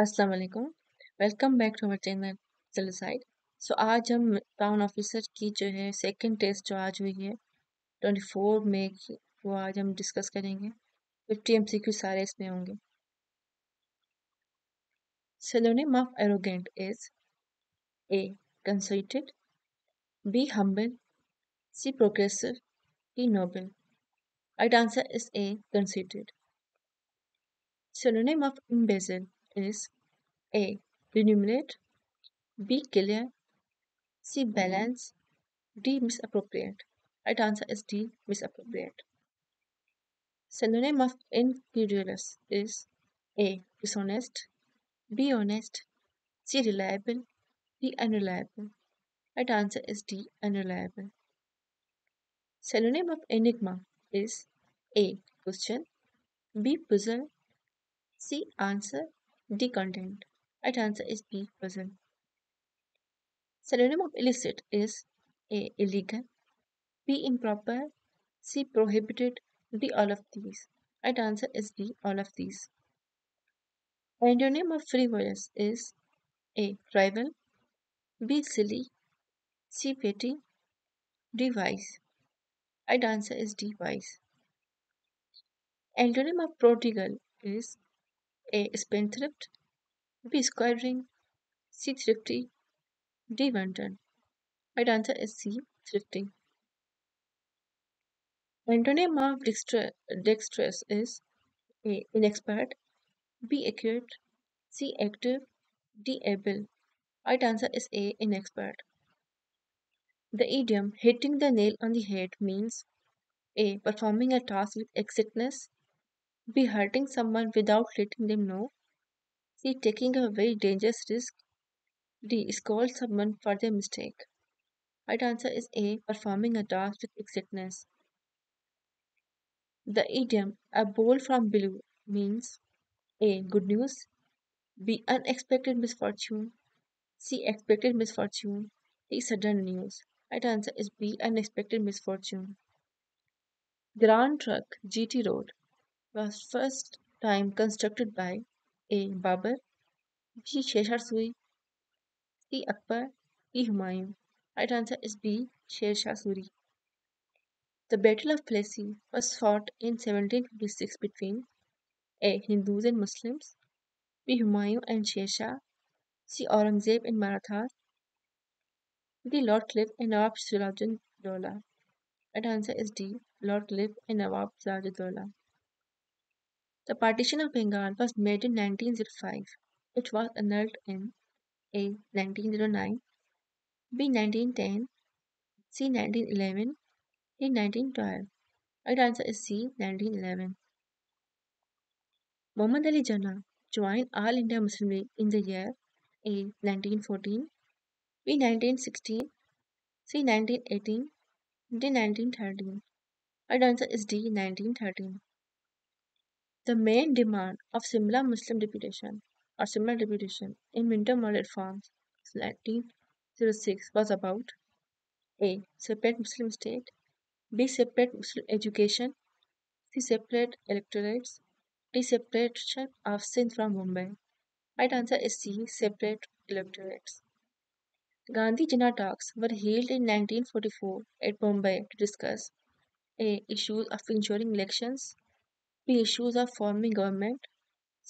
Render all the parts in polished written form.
अस्सलाम वालेकुम, welcome back to our channel Silsila. So आज हम टाउन ऑफिसर की जो है सेकंड टेस्ट जो आज हुई है 24 मई की, वो आज हम डिस्कस करेंगे। 50 MCQ सारे इसमें होंगे। Synonym of arrogant is A. conceited, B. humble, C. progressive, D. noble. Right answer is A. conceited. Synonym of embezzle is A. remunerate, B. clear, C. balance, D. misappropriate. Right answer is D. misappropriate. Synonym of incredulous is A. dishonest, B. honest, C. reliable, D. unreliable. Right answer is D. unreliable. Synonym of enigma is A. question, B. puzzle, C. answer, D. content. Right answer is B. puzzle. Synonym of illicit is A. illegal, B. improper, C. prohibited, D. all of these. Right answer is D. all of these. Antonym of frivolous is A. rival, B. silly, C. petty, D. wise. Right answer is D. wise. Antonym of prodigal is A. spendthrift, B. squandering, C. thrifty, D. wanton. Right answer is C. thrifty. Antonym of dexterous is A. inexpert, B. accurate, C. active, D. able. Right answer is A. inexpert. The idiom hitting the nail on the head means A. performing a task with exactness, B. hurting someone without letting them know, C. taking a very dangerous risk, D. scold someone for their mistake. Right answer is A. performing a task with exactness. The idiom a bowl from below means A. good news, B. unexpected misfortune, C. expected misfortune, D. sudden news. Right answer is B. unexpected misfortune. Grand truck GT road was first time constructed by A. Babar, B. Sher Shah Suri, C. Akbar, D. Humayun. Right answer is B. Sher Shah Suri. The Battle of Plassey was fought in 1756 between A. Hindus and Muslims, B. Humayun and Sher Shah, C. Aurangzeb and Marathas, D. Lord Clive and Nawab Sirajuddaula. Right answer is D. Lord Clive and Nawab Sirajuddaula. The partition of Bengal was made in 1905. It was annulled in A. 1909, B. 1910, C. 1911, D. 1912. Right answer is C. 1911. Muhammad Ali Jinnah joined All India Muslim League in the year A. 1914, B. 1916, C. 1918, D. 1913. Right answer is D. 1913. The main demand of Simla Muslim Deputation or Simla Deputation in winter model forms 1906 was about A. separate Muslim state, B. separate Muslim education, C. separate electorates, D. separation of Sindh from Mumbai. Right answer is C. separate electorates. Gandhi Jinnah talks were held in 1944 at Bombay to discuss A. issues of ensuring elections, B. issues of forming government,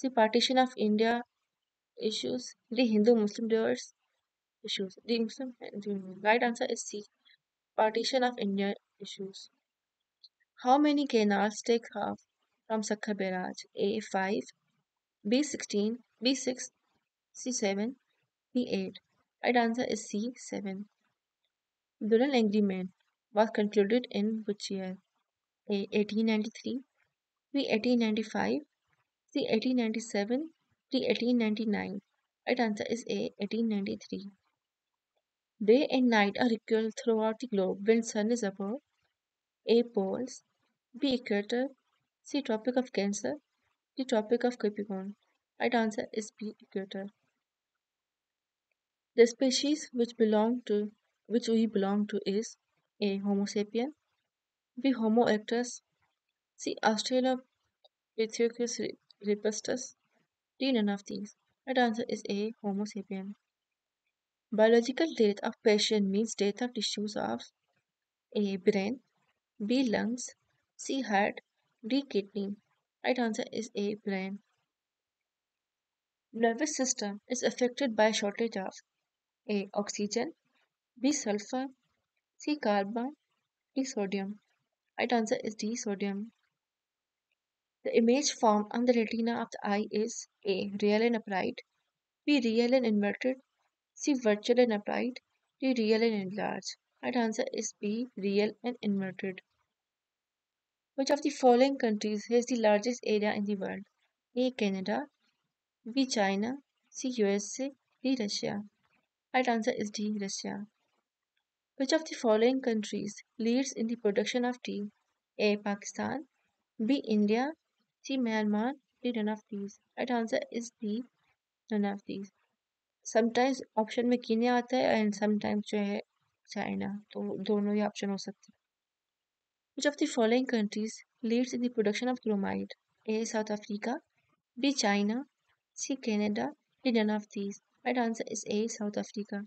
C. partition of India issues, D. Hindu-Muslim divorce issues. Right answer is C. partition of India issues. How many canals take off from Sakhar Beraj? A. 5, B. 16, B. 6, C. 7, D. 8. Right answer is C. 7. Duran agreement was concluded in which year? A. 1893, B. 1895, C. 1897, D. 1899. Right answer is A. 1893. Day and night are equal throughout the globe when sun is above. A. poles, B. equator, C. Tropic of Cancer, D. Tropic of Capricorn. Right answer is B. equator. The species which we belong to is A. Homo sapiens, B. Homo erectus, C. Australopithecus robustus, D. none of these. Right answer is A, Homo sapien. Biological death of patient means death of tissues of A, brain, B, lungs, C, heart, D, kidney. Right answer is A, brain. Nervous system is affected by shortage of A, oxygen, B, sulfur, C, carbon, D, sodium. Right answer is D, sodium. The image formed on the retina of the eye is A, real and upright, B, real and inverted, C, virtual and upright, D, real and enlarged. Right answer is B, real and inverted. Which of the following countries has the largest area in the world? A, Canada, B, China, C, USA, D, Russia. Right answer is D, Russia. Which of the following countries leads in the production of tea? A, Pakistan, B, India, C, Myanmar, D, none of these. Right answer is D, none of these. Sometimes option में Kenya आता है and sometimes जो है China, तो दोनों ही option हो सकते हैं. Which of the following countries leads in the production of bromide? A, South Africa, B, China, C, Canada, D, none of these. Right answer is A, South Africa.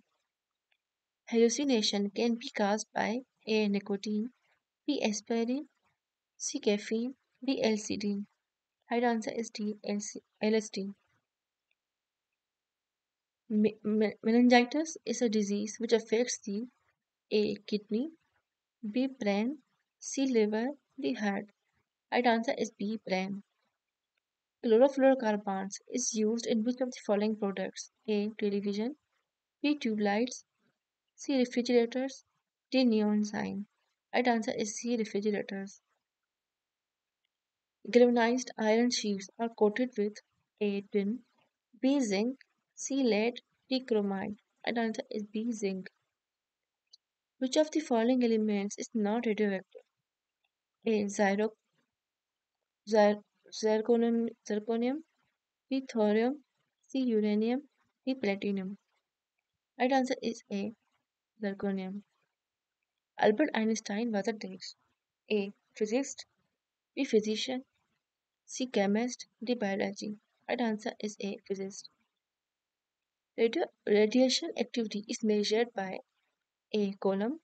Hallucination can be caused by A, nicotine, B, aspirin, C, caffeine, D, LSD. Right answer is D, LSD. Meningitis is a disease which affects the A, kidney, B, brain, C, liver, D, heart. Right answer is B, brain. Chlorofluorocarbons is used in which of the following products? A, television, B, tube lights, C, refrigerators, D, neon sign. Right answer is C, refrigerators. Galvanized iron sheets are coated with A, tin, B, zinc, C, lead, D, chromite. Right answer is B, zinc. Which of the following elements is not radioactive? A, zirconium, B, thorium, C, uranium, D, platinum. Right answer is A, zirconium. Albert Einstein was a Danish. A, physicist, B, physician, C, chemist, D, biology. Right answer is A, physicist. Radiation activity is measured by A, Coulomb,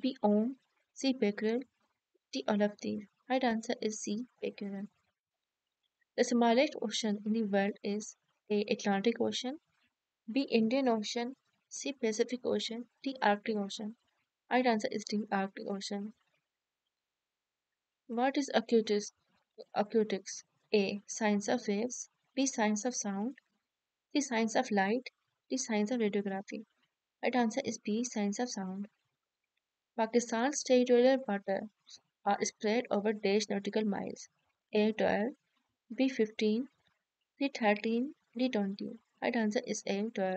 B, Ohm, C, Becquerel, D, all of these. Right answer is C, Becquerel. The smallest ocean in the world is A, Atlantic Ocean, B, Indian Ocean, C, Pacific Ocean, D, Arctic Ocean. Right answer is D, Arctic Ocean. What is acoustics? A, science of waves, B, science of sound, C, science of light, D, science of radiography. Right answer is B, science of sound. Pakistan's territorial waters are spread over dash nautical miles. A, 12, B, 15, C, 13, D, 20. Right answer is A, 12.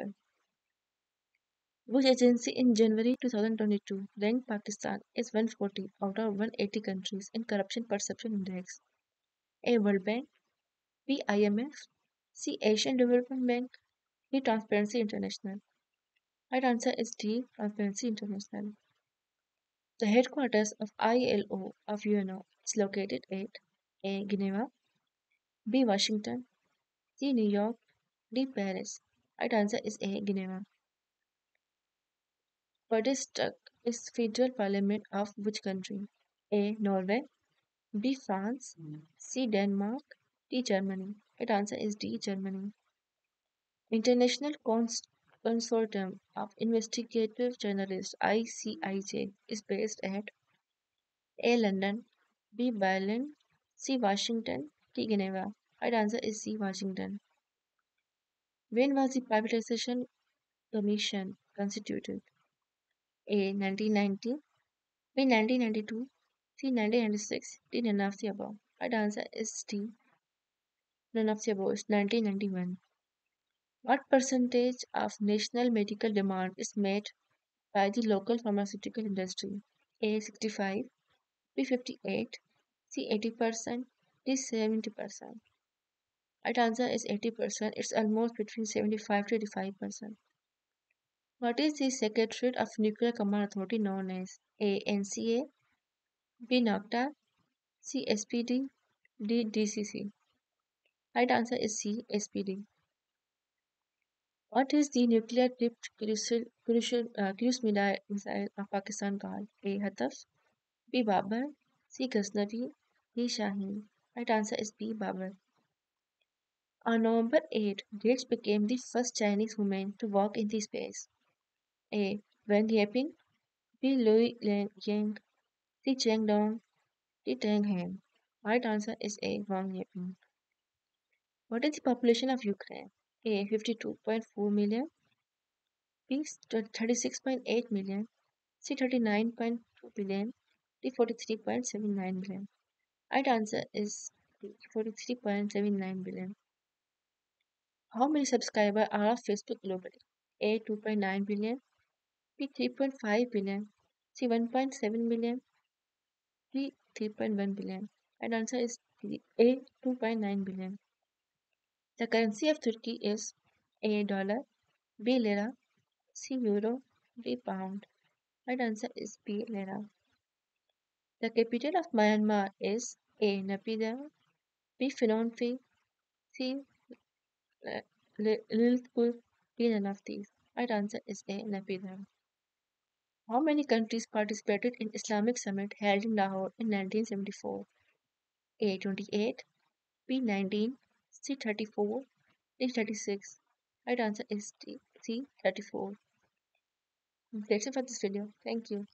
Which agency in January 2022 ranked Pakistan as 140 out of 180 countries in Corruption Perception Index? A, World Bank, B, IMF, C, Asian Development Bank, D, Transparency International. Right answer is D, Transparency International. The headquarters of ILO of UNO is located at A, Geneva, B, Washington, C, New York, D, Paris. Right answer is A, Geneva. Bundestag is federal parliament of which country? A, Norway, B, France, C, Denmark, D, Germany. Right answer is D, Germany. International Consortium of Investigative Journalists (ICIJ) is based at A, London, B, Berlin, C, Washington, D, Geneva. Right answer is C, Washington. When was the Privatization Commission constituted? A, 1990, B, 1992, C, 1996, D, none of the above. Right answer is D, none of the above, is 1991. What percentage of national medical demand is met by the local pharmaceutical industry? A, 65, B, 58, C, 80%, D, 70%. Right answer is 80%. It's almost between 75 to 85%. What is the Secretariat of Nuclear Command Authority known as? A, NCA, B, NOCTA, C, SPD, D, DCC. Right answer is C, SPD. What is the nuclear tipped cruise missile of Pakistan called? A. Hatafs, B. Babar, C. Ghaznavi, D. Shaheen. Right answer is B. Babar. On November 8, Gates became the first Chinese woman to walk in the space. A. Wang Yaping, B. Lui Yang, C. Cheng Dong, D. Tang Han. Right answer is A. Wang Yaping. What is the population of Ukraine? A. 52.4 million, B. 36.8 million, C. 39.2 billion, D. 43.79 billion. Right answer is D. 43.79 billion. How many subscribers are on Facebook globally? A. 2.9 billion, B. 3.5 billion, C. 1.7 billion, D. 3.1 billion. Right answer is A. 2.9 billion. The currency of Turkey is A. dollar, B. lira, C. euro, D. pound. Right answer is B. lira. The capital of Myanmar is A. Naypyidaw, B. Phnom Penh, C. Lilthpul, D. none of these. Right answer is A. Naypyidaw. How many countries participated in Islamic Summit held in Lahore in 1974? A. 28, B. 19, C. 34, D. 36. Right answer is C. 34. That's it for this video. Thank you.